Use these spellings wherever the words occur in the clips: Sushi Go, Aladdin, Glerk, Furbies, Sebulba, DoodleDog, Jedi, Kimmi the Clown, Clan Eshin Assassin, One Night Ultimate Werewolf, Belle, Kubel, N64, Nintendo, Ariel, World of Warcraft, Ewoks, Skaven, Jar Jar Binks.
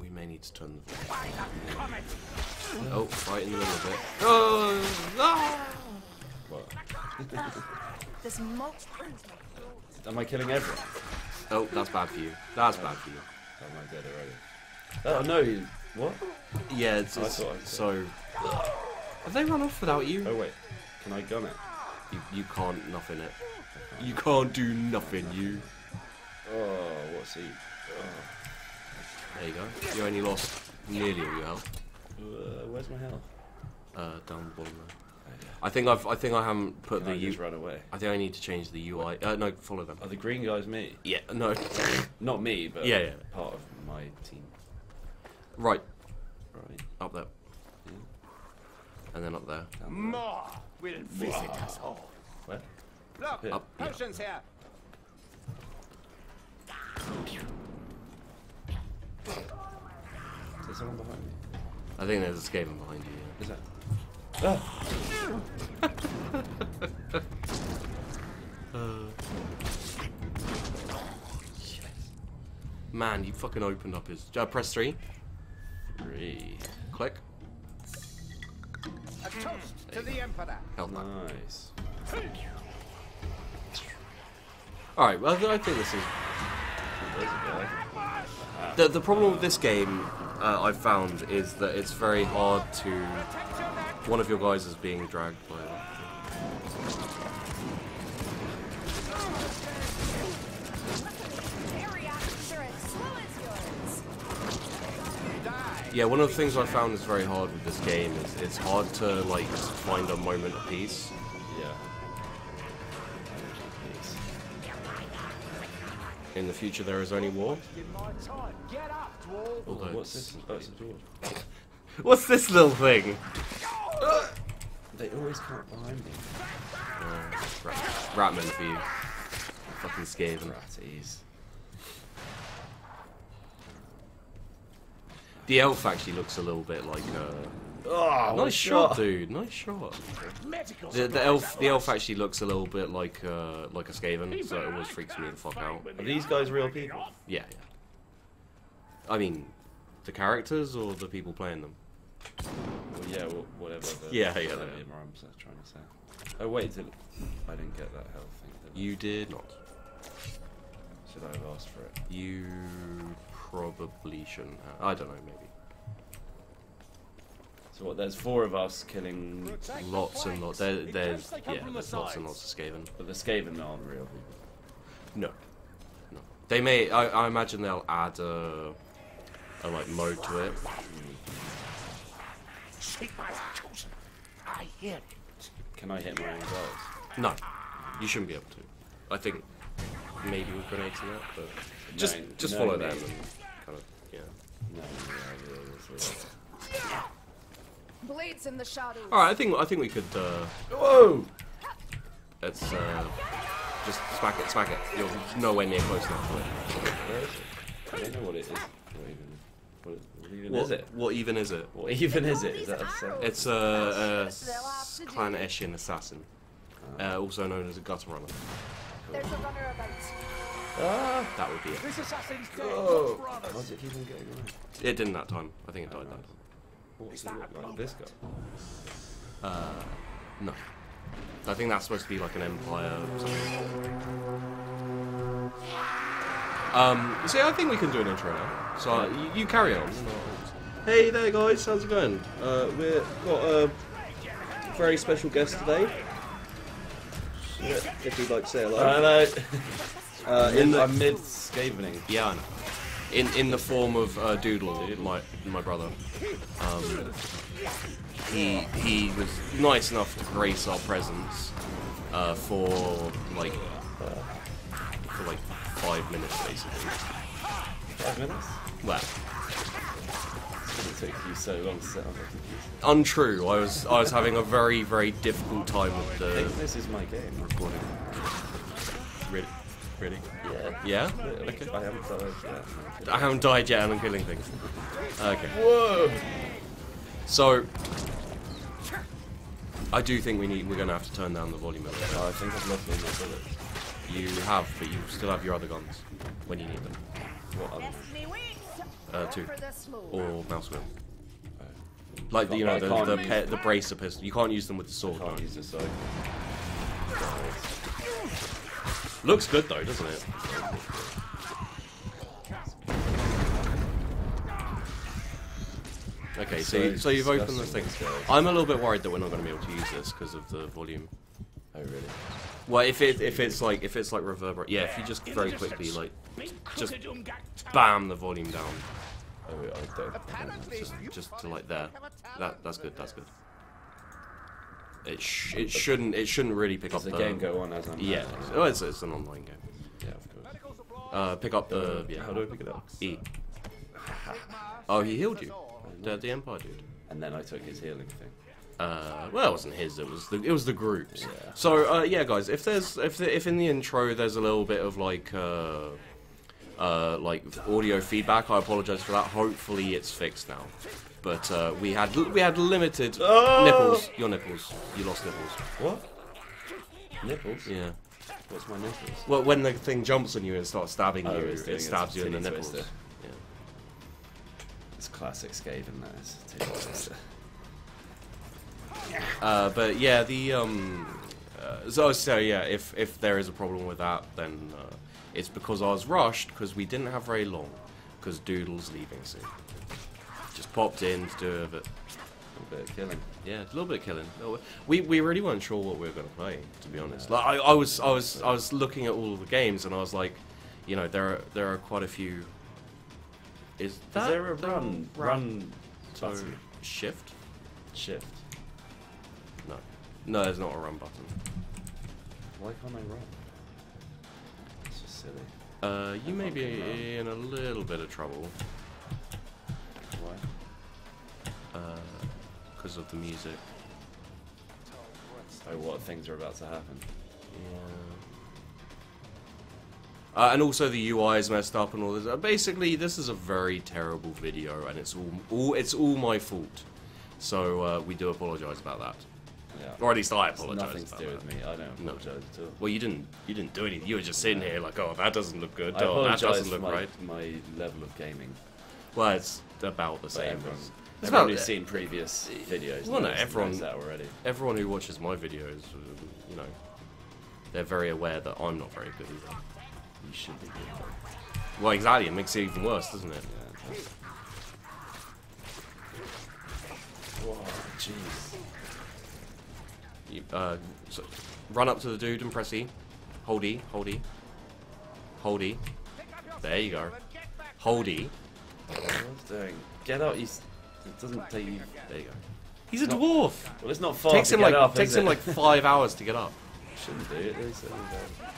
We may need to turn the volume. Oh, right in the middle of it. Oh, no! What? This moat burns my clothes. Am I killing everyone? Oh, that's bad for you. That's bad for you. Oh, am I dead already? Oh, no, you... What? Yeah, it's... Oh, so... Have they run off without you? Oh, wait. Can I gun it? You can't nothing it. Can't. You can't do nothing, you. Oh, what's he? Oh. There you go. You only lost nearly all your health. Where's my health? Down the bottom there. Oh, yeah. I haven't put the. Just run away. I think I need to change the UI. No, follow them. Oh, the green guy's me. Yeah. No. Not me, but yeah, yeah. Part of my team. Right. Right. Up there. Yeah. And then up there. More will visit us all. Where? Look. Up here. Potions here. Is there someone behind me? I think there's a Skaven behind you. Yeah. Is that? Ah. Yes. Man, you fucking opened up his. Press 3. 3. Click. A toast to the Emperor. Hell nice. All right. Well, I think this is. The problem with this game, I've found, is that it's very hard to... One of your guys is being dragged by that. Yeah, one of the things I found is very hard with this game is it's hard to, like, find a moment of peace. Yeah. In the future, there is only war. Although what's this? Oh, it's a door. What's this little thing? They always come up behind me. Ratman for you. Fucking Skaven. Ratties. The elf actually looks a little bit like. Oh, nice shot, dude. Nice shot. The elf actually looks a little bit like a Skaven, so it always freaks me the fuck out. Are these guys real people? Yeah, yeah. I mean, the characters or the people playing them? Well, yeah, well, whatever. Yeah, yeah. I'm trying to say. Oh wait, I didn't get that health thing. Did you did not. Should I have asked for it? You probably shouldn't have. I don't know, maybe. So what, there's 4 of us killing lots and lots. There's lots and lots of Skaven. But the Skaven aren't real people. No, no. They may. I imagine they'll add a like mode to it. Can I hit my own guys? No, you shouldn't be able to. I think maybe we've grenades in that, but just follow them and kind of yeah. No. Blades in the shadows. All right, I think we could. Whoa! Let's just smack it. You're nowhere near close enough to it. Where is it? I don't know what it is. What even is it? Is that a it's a Clan Eshin Assassin, also known as a gutter runner. There's a runner about. That would be it. This assassin's dead. How does it keep on getting away? It didn't that time. I think it died that time. What's it look like? This guy? No. I think that's supposed to be like an empire or something. See, I think we can do an intro now. So you carry on. Hey there guys, how's it going? We've got a very special guest today. If you'd like to say hello. Hello. I'm mid-Skavening. Yeah, I know. In the form of Doodle, my brother. He was nice enough to grace our presence for like 5 minutes basically. 5 minutes? Wow. It took you so long to set up. Untrue. I was having a very very difficult time with the. I think this is my game recording. Really. Really? Yeah. Yeah? Okay. I haven't died yet. I haven't died yet and I'm killing things. Okay. Whoa! So... I do think we're going to have to turn down the volume a little bit. I think I've lost all my bullets. You have, but you still have your other guns when you need them. Two. Or mouse wheel. Like, you know, the bracer pistol. You can't use them with the sword. Can't use the sword. Looks good though, doesn't it? Okay, so you've opened the thing. I'm a little bit worried that we're not going to be able to use this because of the volume. Oh really? Well, if it's like reverberate, yeah. If you just very quickly like just bam the volume down. Oh, wait, I don't know. Just to like there. That's good. That's good. It shouldn't really pick up the game go on as I'm yeah. Oh, it's an online game. Yeah, of course. Pick up the yeah. How do I pick it up? E. Oh, he healed you. The Empire dude. And then I took his healing thing. Well, it wasn't his. It was the group's. Yeah. So yeah, guys, if in the intro there's a little bit of like audio feedback, I apologize for that. Hopefully it's fixed now. But we had limited nipples. Your nipples. You lost nipples. What? Nipples? Yeah. What's my nipples? Well, when the thing jumps on you and starts stabbing you, it stabs you in the nipples. Twister. Yeah. It's classic Skaven, that is. Titty but yeah, the so yeah, if there is a problem with that, then it's because I was rushed because we didn't have very long because Doodle's leaving soon. Just popped in to do a bit. A little bit of killing. Yeah, a little bit of killing. We really weren't sure what we were going to play, to be honest. Like I was looking at all of the games and I was like, you know, there are quite a few. Is that there a run so shift? Shift. No, there's not a run button. Why can't I run? It's just silly. You may be in a little bit of trouble. Why? Because of the music. Oh, what things are about to happen. Yeah. And also the UI is messed up and all this. Basically, this is a very terrible video, and it's all my fault. So we do apologise about that. Yeah. Or at least I apologise. Nothing to do with me. I don't apologise at all. Well, you didn't do anything. You were just sitting here like, oh, that doesn't look good. Oh, that doesn't look right. My level of gaming. Well, it's about the same. Everyone who's seen previous videos. Well, no, everyone knows that already. Everyone who watches my videos, you know, they're very aware that I'm not very good either. You should be good. Well, exactly. It makes it even worse, doesn't it? Yeah. Whoa, jeez. So run up to the dude and press E. Hold E, hold E. Hold E. There you go. Hold E. Oh, what I was doing. Get up, it doesn't take you. There you go. He's a dwarf! Well, it's not far to get up, is it? Takes him like 5 hours to get up. Shouldn't do it, they certainly don't.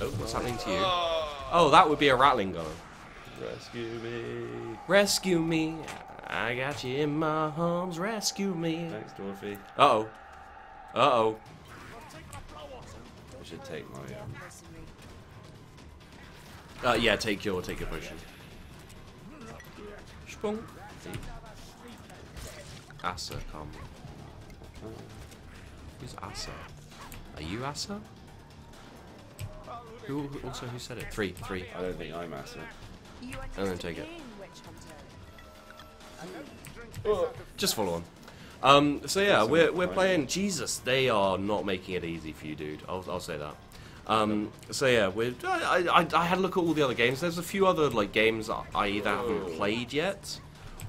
Oh, what's happening to you? Oh, that would be a rattling gun. Rescue me. Rescue me. I got you in my arms, rescue me. Thanks, Dwarfy. Uh-oh. Uh-oh. I should take my... yeah, take your potion. Spong. Asa, come. Who's Asa? Are you Asa? Who said it? Three. I don't think I'm Asa. I'm gonna take it. Oh. Just follow on. So yeah, we're playing. Jesus, they are not making it easy for you, dude. I'll say that. So yeah, I had a look at all the other games. There's a few other like games I either haven't played yet,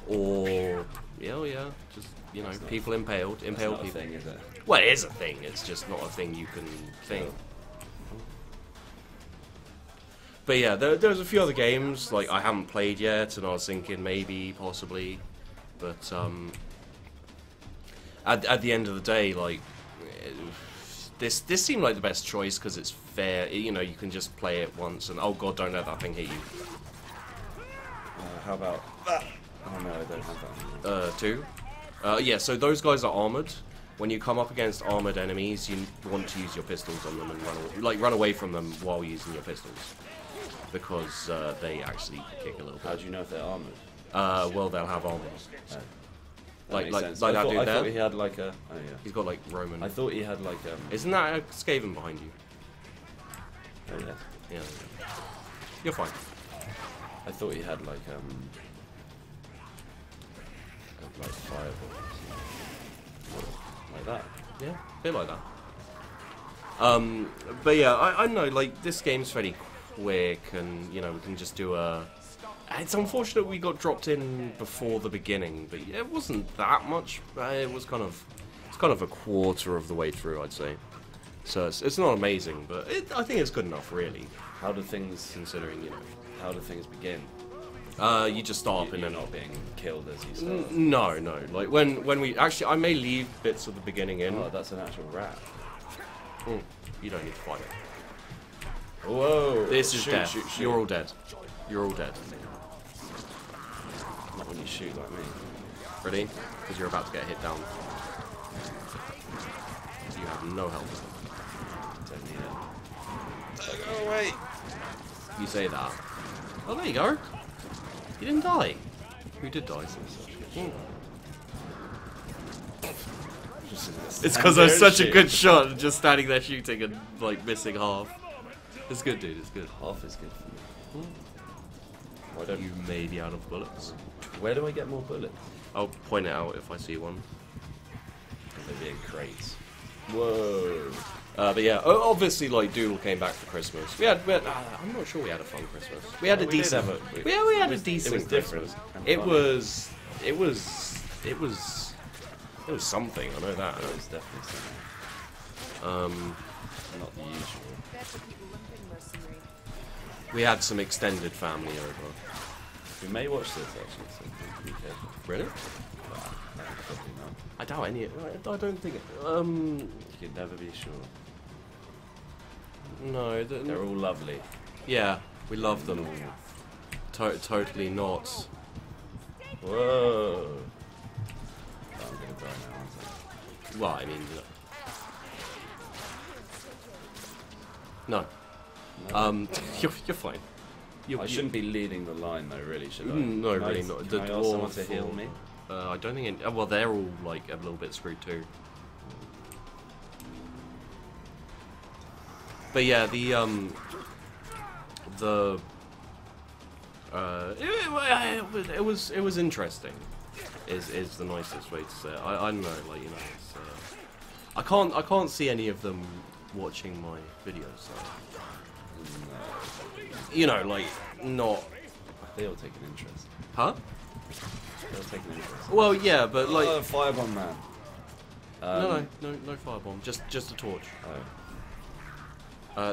or yeah, just you know, people impaled people. Thing, is it? Well, it is a thing. It's just not a thing you can think. But yeah, there's a few other games like I haven't played yet, and I was thinking maybe, possibly, but At the end of the day, like this seemed like the best choice because it's fair. You know, you can just play it once, and oh god, don't let that thing hit you. How about that? Oh no, I don't have that. Two. Yeah. So those guys are armored. When you come up against armored enemies, you want to use your pistols on them and run away from them while using your pistols because they actually kick a little bit. How do you know if they're armored? Well, they'll have armor. Like that dude there. I thought he had like a. Oh yeah. He's got like Roman. I thought he had like. Isn't that a Skaven behind you? Oh yeah. Yeah. You're fine. I thought he had like fireballs. Like that. Yeah, a bit like that. But yeah, I know, like, this game's fairly quick, and, you know, we can just do a... It's unfortunate we got dropped in before the beginning, but yeah, it wasn't that much. It was kind of... It's kind of a quarter of the way through, I'd say. So it's not amazing, but I think it's good enough, really. How do things, considering, you know, how do things begin? You just start up and then not being killed as you start. No. Like, when we... Actually, I may leave bits of the beginning in. Oh, that's an actual rat. Mm, you don't need to fight it. Whoa. This is death. Shoot. You're all dead. You're all dead. Not when you shoot like me. Ready? Because you're about to get hit down. You have no health. Don't need it. Oh, go away. You say that. Oh, there you go. You didn't die. Who did die? It's because I'm such a good shot, just standing there shooting and like missing half. It's good, dude. It's good. Half is good for me. Why don't you may be out of bullets? Where do I get more bullets? I'll point it out if I see one. Maybe in crates. Whoa. But yeah, obviously, like, Doodle came back for Christmas. I'm not sure we had a fun Christmas. We had a decent. It was different. It was something, I know that. It was definitely something. Not the usual. We had some extended family over. We may watch this, actually. Really? Probably not. I doubt any of it. I don't think it... You could never be sure. No, they're all lovely. Yeah, we love them all. Totally not. Whoa. Well, I mean, look. No. You're fine. I shouldn't be leading the line, though, really, should I? No, really not. Can I ask someone to heal me? I don't think... well, they're all, like, a little bit screwed, too. But, yeah, it was interesting. Is the nicest way to say it. I don't know, like, you know, it's, I can't see any of them watching my videos, so. No. You know, like, not... They all take an interest. Huh? They all take an interest. Well, yeah, but, like... Oh, firebomb, man. No firebomb. Just a torch. Oh.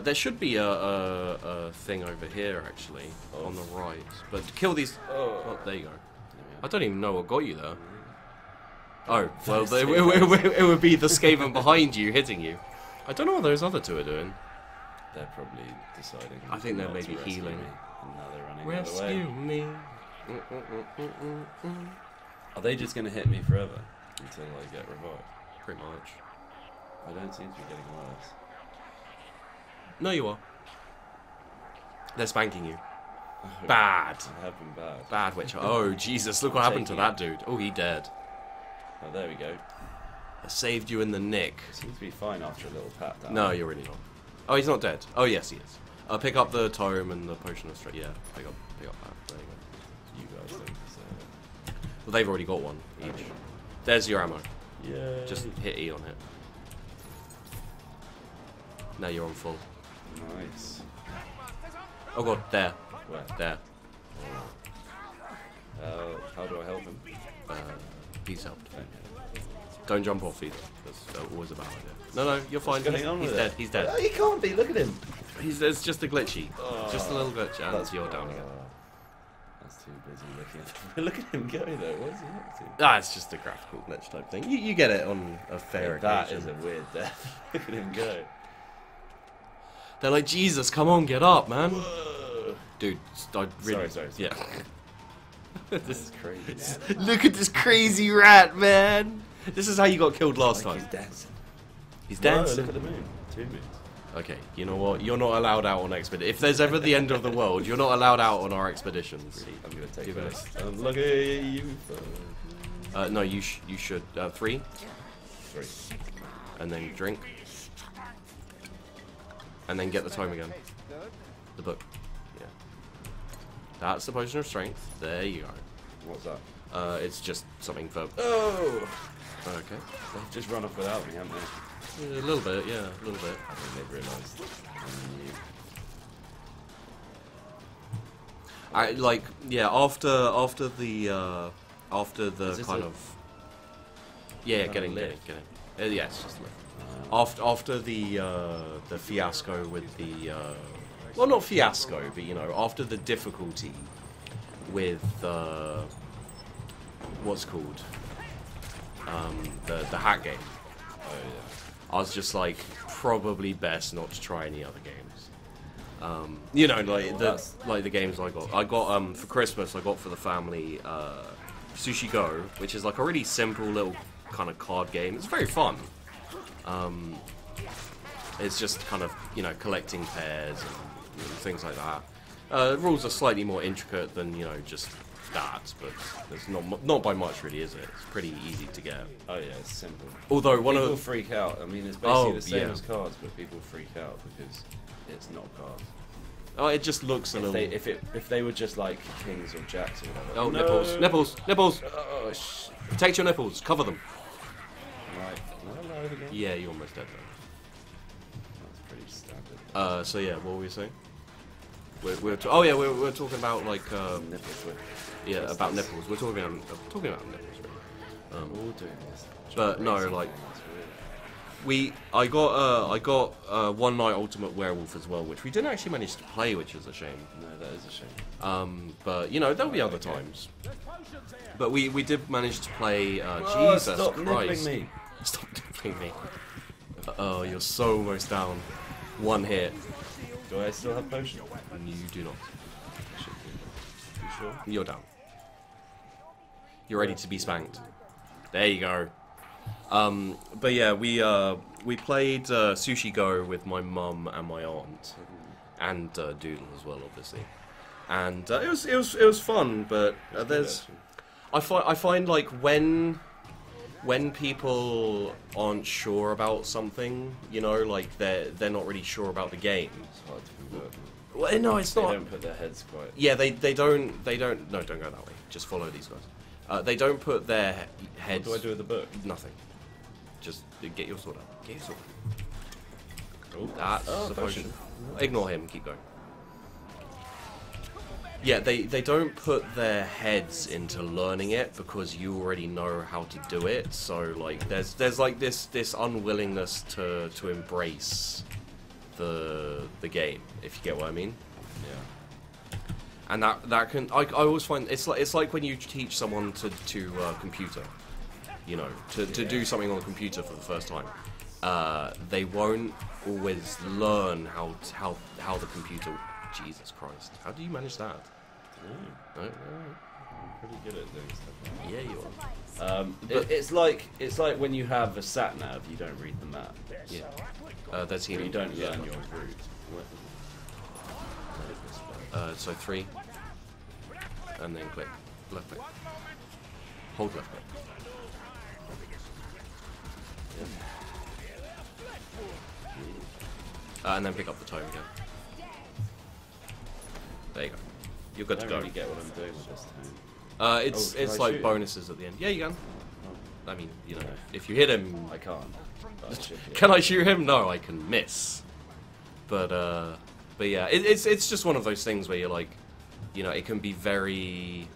There should be a thing over here, actually, on the right. But to kill these... Oh, there you go. I don't even know what got you there. Oh, well, it would be the Skaven behind you hitting you. I don't know what those other two are doing. They're probably deciding. I think they're maybe healing. Rescue me. Are they just going to hit me forever until I get revived? Pretty much. I don't seem to be getting worse. No, you are. They're spanking you. Bad. It happened bad. Bad witch. Oh, Jesus, look what happened to that dude. Oh, he dead. Oh, there we go. I saved you in the nick. Seems to be fine after a little pat down. No, you're really not. Oh, he's not dead. Oh, yes, he is. Pick up the tome and the potion of strength. Yeah, pick up that. There you go. You guys think so. Well, they've already got one each. Okay. There's your ammo. Yeah. Just hit E on it. Now you're on full. Nice. Oh, God, there. Where? There. How do I help him? He's helped. Okay. Don't jump off either. That's always a bad idea. No, you're fine. He's dead. He's dead. No, he can't be. Look at him. It's just a glitchy. Oh, just a little glitch, and you're down again. That's too busy looking at him. Look at him go, though. What is he up to? Ah, it's just a graphical glitch type thing. You get it on a fair occasion. That is a weird death. Look at him go. They're like, Jesus, come on, get up, man. Whoa. Dude, I really... Sorry. Yeah. This is crazy. Look at this crazy rat, man. This is how you got killed last time. He's dancing. He's dancing. No, look at the moon. 2 moons. Okay, you know what? You're not allowed out on expeditions. If there's ever the end of the world, you're not allowed out on our expeditions. Really, I'm going to take this. I'm looking at you. No, you should. 3. 3. And then drink. And then get the tome again. The book. That's the potion of strength. There you go. What's that? It's just something for... Oh! Okay. They've just run off without me, haven't they? Yeah, a little bit, yeah. A little bit. I think they've realised. I, like, yeah, after the kind of... Yeah, getting there, getting... yeah, it's just... After the fiasco with the... well, not fiasco, but, you know, after the difficulty with... what's called the hack game. Oh, yeah. I was just like, probably best not to try any other games. You know, like the games I got. I got for Christmas. I got for the family Sushi Go, which is like a really simple little kind of card game. It's very fun. It's just kind of, you know, collecting pairs and things like that. Rules are slightly more intricate than, you know, just. That, but it's not by much, really, is it? It's pretty easy to get. Oh yeah, it's simple. Although one people freak out. I mean, it's basically the same as cards, but people freak out because it's not cards. Oh, it just looks a little. If they were just like kings or jacks or whatever. Oh, no. nipples! Oh, protect your nipples, cover them. Right. No, again. Yeah, you're almost dead though. That's pretty standard. So yeah, what were we saying? We're talking about like nipples. Yeah, about nipples. We're talking about nipples, really. We're all doing this. But no, like I got One Night Ultimate Werewolf as well, which we didn't actually manage to play, which is a shame. No, that is a shame. But you know, there'll be other times. But we did manage to play. Jesus Christ! Stop nippling me! Stop nippling me! Oh, you're so almost down. One hit. Do I still have potion? You do not. You sure? You're down. You're ready to be spanked. There you go. But yeah, we played Sushi Go with my mum and my aunt, and Doodle as well, obviously. And it was fun, but there's I find like when people aren't sure about something, you know, like they're not really sure about the game. It's hard to work. Well, no, it's not. They don't put their heads quite. Yeah, they don't. No, don't go that way. Just follow these guys. They don't put their heads. What do I do with the book? Nothing. Just get your sword out. Get your sword. Cool. That's a potion. Ignore him. Keep going. Yeah, they don't put their heads into learning it because you already know how to do it. So like there's like this unwillingness to embrace the game, if you get what I mean. Yeah. And that can I always find it's like when you teach someone to computer, you know, to do something on a computer for the first time. They won't always learn how the computer. Jesus Christ! How do you manage that? I don't know. I'm pretty good at doing stuff like that. Yeah, you are. It's like when you have a sat nav, you don't read the map. Yeah. That's you don't learn your route. So three, and then click left click. Hold left click. Yeah. And then pick up the tome again. There you go. You're good to go. I don't really get what I'm doing with this time. It's like bonuses at the end. Yeah, you can. I mean, you know, if you hit him... I can't. Can I shoot him? No, I can miss. But yeah, it's just one of those things where you're like, you know, it can be very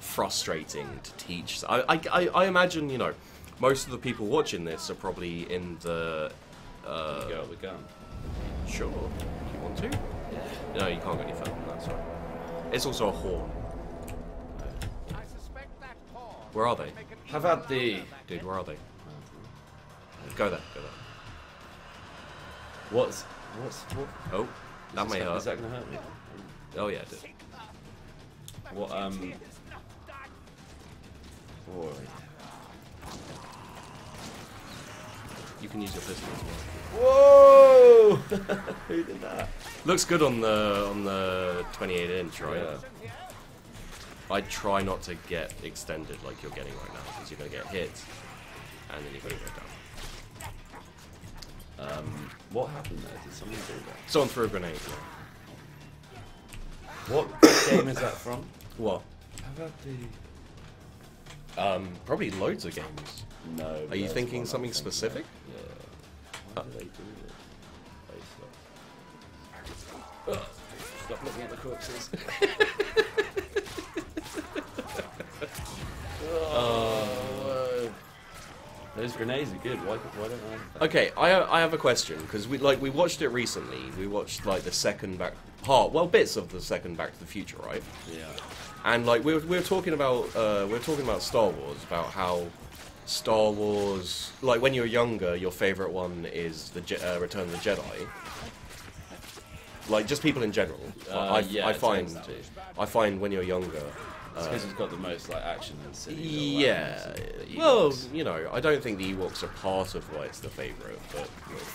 frustrating to teach. I imagine, you know, most of the people watching this are probably in the... you go with a gun. Sure, if you want to. No, you can't go any further than that, sorry. It's also a horn. Where are they? Have at the... Dude, where are they? Go there, go there. What? Oh, that may hurt. Is that gonna hurt me? Oh yeah, it did. What, Boy. You can use your pistol as well. Whoa! Who did that? Looks good on the 28-inch, right? Yeah. I try not to get extended like you're getting right now, because you're gonna get hit, and then you're gonna go down. What happened there? Did someone do that? Someone threw a grenade. What? game is that from? What? How about the... probably loads of games. No. Are you thinking something specific? Yeah. Why do they do this? Stop looking at the corpses. Those grenades are good. Why don't I? Okay, I have a question because we watched it recently. We watched like the second bits of the second Back to the Future, right? Yeah. And like we were talking about Star Wars, about how Star Wars, like when you're younger, your favorite one is the Return of the Jedi. Like just people in general. I find when you're younger. Because it's got the most like action and silly. Yeah. Well, you know, I don't think the Ewoks are part of why it's the favourite, but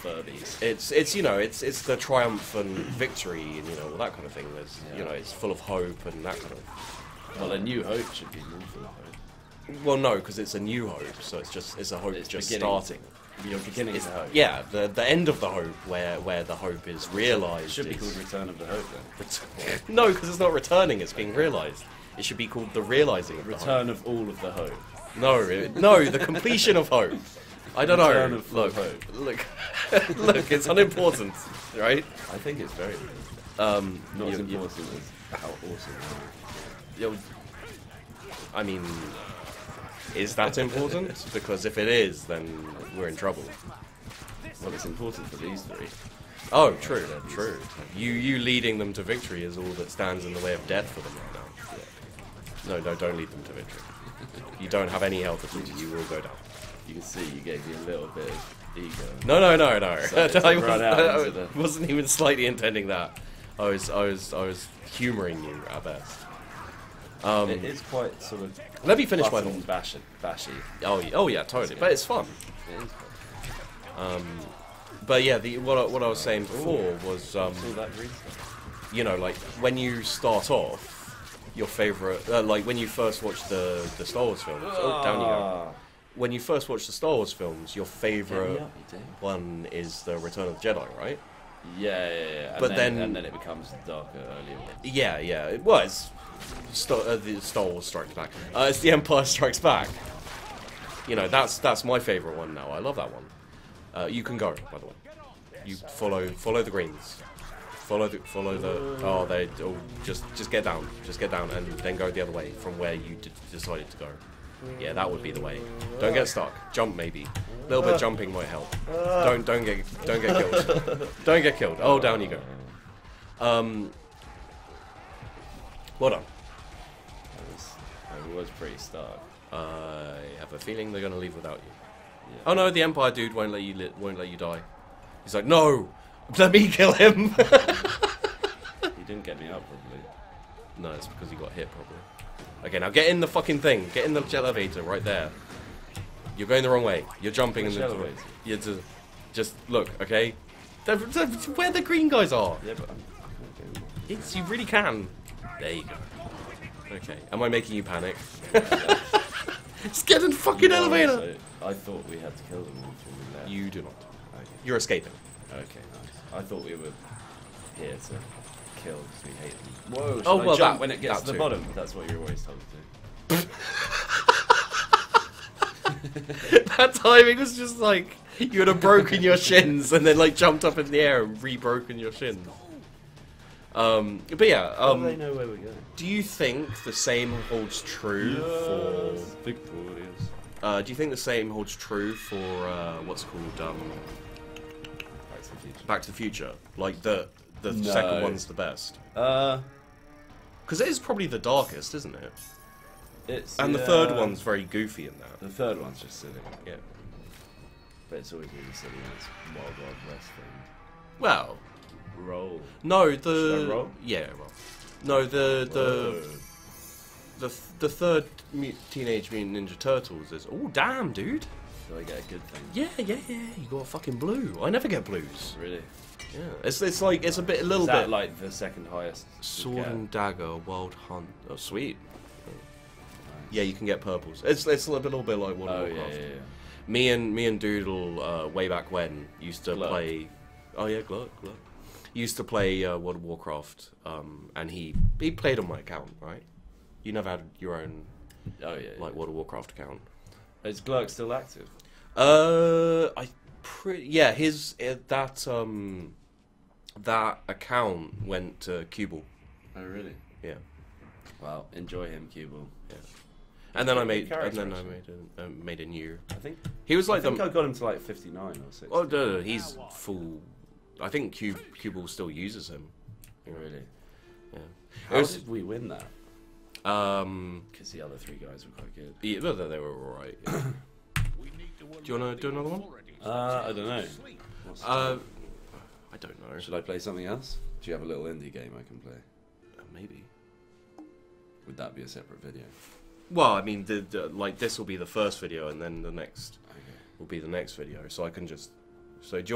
Furbies. It's you know, it's the triumphant victory and you know all that kind of thing. There's you know, it's full of hope and that kind of. Well, A New Hope should be more full of hope. Well, no, because it's A New Hope, so it's a hope it's just starting. You're beginning to hope. Yeah, the end of the hope, where the hope is realised. Should be called Return of the Hope then. No, because it's not returning; it's being realised. It should be called the realising of the Return of all of the hope. No, no, the completion of hope. I don't know. Return of hope. Look, look, it's unimportant, right? I think it's very not as important as how awesome it is. I mean, is that important? Because if it is, then we're in trouble. Well, it's important for these three. Oh, true, true. You leading them to victory is all that stands in the way of death for them right now. No, no, don't lead them to victory. You don't have any health at all. You will go down. You can see you gave me a little bit of ego. No, no, no, no. So I wasn't even slightly intending that. I was humouring you at best. It is quite sort of. Let me finish my thought. Bashy. Oh, yeah, totally. But it's fun. It is fun. But yeah, what I was saying before was you know, like when you start off. Your favourite, like when you first watch the Star Wars films, oh, down you go. When you first watch the Star Wars films, your favourite one is the Return of the Jedi, right? Yeah, yeah, yeah. But then it becomes darker earlier. Yeah, yeah. It was the Star Wars Strikes Back. It's the Empire Strikes Back. You know, that's my favourite one now. I love that one. You can go, by the way. You follow the greens. Follow the. Oh, they. Oh, just get down. Just get down, and then go the other way from where you decided to go. Yeah, that would be the way. Don't get stuck. Jump maybe. A little bit of jumping might help. Don't get killed. Don't get killed. Oh, down you go. Well done. I was pretty stuck. I have a feeling they're gonna leave without you. Yeah. Oh no, the Empire dude won't let you die. He's like, no. Let me kill him! He didn't get me out, probably. No, it's because he got hit, probably. Okay, now get in the fucking thing. Get in the elevator right there. You're going the wrong way. You're jumping in the elevator. You're just look, okay? They're where the green guys are! Yeah, but you really can. There you go. Okay, am I making you panic? Just get in the fucking elevator! Also, I thought we had to kill them all from there. You do not. Okay. You're escaping. Okay, nice. I thought we were here to kill because we hate them. Whoa, oh, well, jump when it gets to the bottom? That's what you're always told to do. That timing was just like, you would have broken your shins and then like jumped up in the air and re-broken your shins. But yeah, they know where we're going. Do you think the same holds true for... Victorious. Do you think the same holds true for what's called... Back to the Future, like the no. Second one's the best. Because it is probably the darkest, isn't it? It's and the third one's very goofy in that. The third one's just silly. Yeah, but it's always really silly. It's Wild Wild West thing. Well, roll. No, the I roll? Yeah, roll. No, the third Teenage Mutant Ninja Turtles is. Oh damn, dude. Do I get a good thing? Yeah, yeah, yeah. You got a fucking blue. I never get blues. Really? Yeah. It's like it's a bit a little bit. Is that like the second highest? Sword and Dagger, Wild Hunt. Oh sweet. Nice. Yeah, you can get purples. It's a little bit like World of Warcraft. Yeah, yeah, yeah. Me and Doodle way back when used to play. Oh yeah, Glerk. He used to play World of Warcraft, and he played on my account, right? You never had your own, oh, yeah, like, World of Warcraft account. Is Glerk still active? Yeah, his that account went to Kubel. Oh really? Yeah. Wow. Enjoy him, Kubel. Yeah. And then I made a new. I think he was like I got him to like 59 or 60. Oh no, he's full. I think Kubel still uses him. Really? Yeah. How did we win that? Because the other three guys were quite good. Yeah, they were all right. Yeah. Do you want to do another one? I don't know. I don't know. Should I play something else? Do you have a little indie game I can play? Maybe. Would that be a separate video? Well, I mean, like this will be the first video, and then the next will be the next video. So I can just. So do you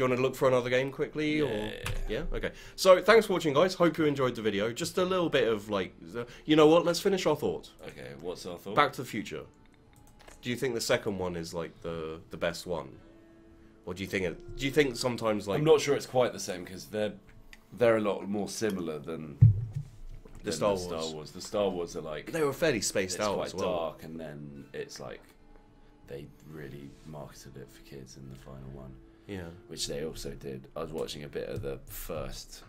wanna look for another game quickly? Yeah. Or yeah. Okay. So thanks for watching, guys. Hope you enjoyed the video. Just a little bit of like, you know what? Let's finish our thoughts. Okay. What's our thought? Back to the Future. Do you think the second one is like the best one, or do you think sometimes like? I'm not sure it's quite the same because they're a lot more similar than. The Star Wars are like they were fairly spaced out as well. It's quite dark, and then it's like they really marketed it for kids in the final one. Yeah, which they also did. I was watching a bit of the first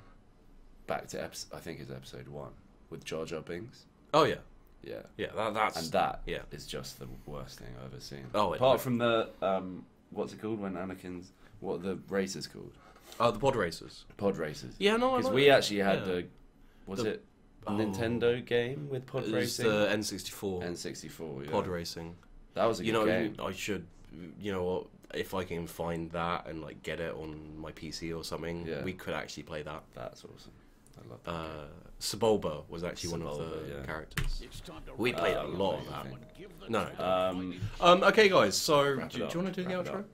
back to I think it's episode 1 with Jar Jar Binks. Oh yeah, yeah, yeah. That is just the worst thing I've ever seen. Oh, apart from the what's it called when Anakin's what are the race is called? Oh, the pod racers. Pod racers. Yeah, no, because we actually had the Nintendo game with pod racing. It was the N64. N64, yeah. Pod racing. That was a good game. I should, you know what, if I can find that and like get it on my PC or something, yeah. We could actually play that. That's awesome. I love that. Sebulba was actually one of the characters. We played a lot of that. No. Okay, guys, so do you want to do the outro?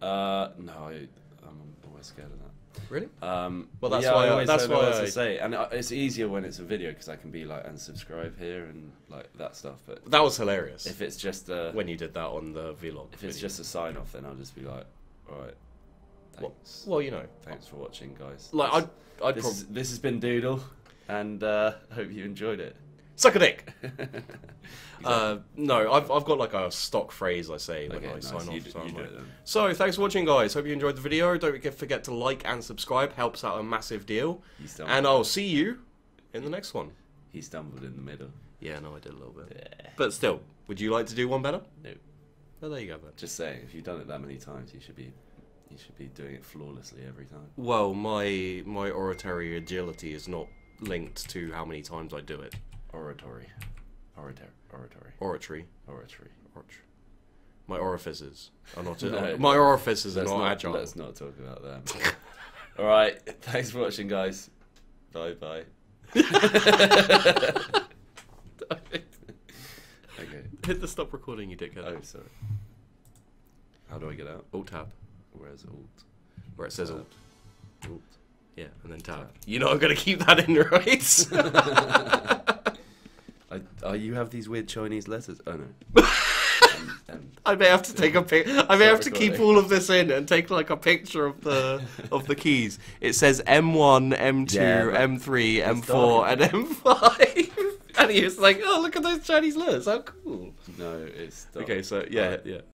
No, I'm always scared of that. Really? Well, that's why. That's why I say, and it's easier when it's a video because I can be like and subscribe here and like that stuff. But that was hilarious. If it's just when you did that on the vlog, if it's just a sign off, then I'll just be like, all right. Thanks. Well, you know, thanks for watching, guys. Like this has been Doodle, and hope you enjoyed it. Suck a dick. Exactly. No, I've got like a stock phrase I say when I sign off. So thanks for watching, guys. Hope you enjoyed the video. Don't forget to like and subscribe. Helps out a massive deal. And I'll see you in the next one. He stumbled in the middle. Yeah, no, I did a little bit. Yeah. But still, would you like to do one better? No. Well, there you go, then. Just saying, if you've done it that many times, you should be doing it flawlessly every time. Well, my oratory agility is not linked to how many times I do it. Oratory. My orifices are not. No, my orifices are not agile. Let's not talk about that. All right. Thanks for watching, guys. Bye bye. Okay. Hit the stop recording, you dickhead. Oh, sorry. How do I get out? Alt tab. Where's alt? Where it says alt. Alt. Yeah, and then tab. You know I'm gonna keep that in, right? You have these weird Chinese letters. Oh no. I may have to take a pic. I may have to keep all of this in and take like a picture of the keys. It says M1, M2, M3, M4, and M5. And he was like, "Oh, look at those Chinese letters. How cool." No, it's dark. Okay, so yeah, yeah.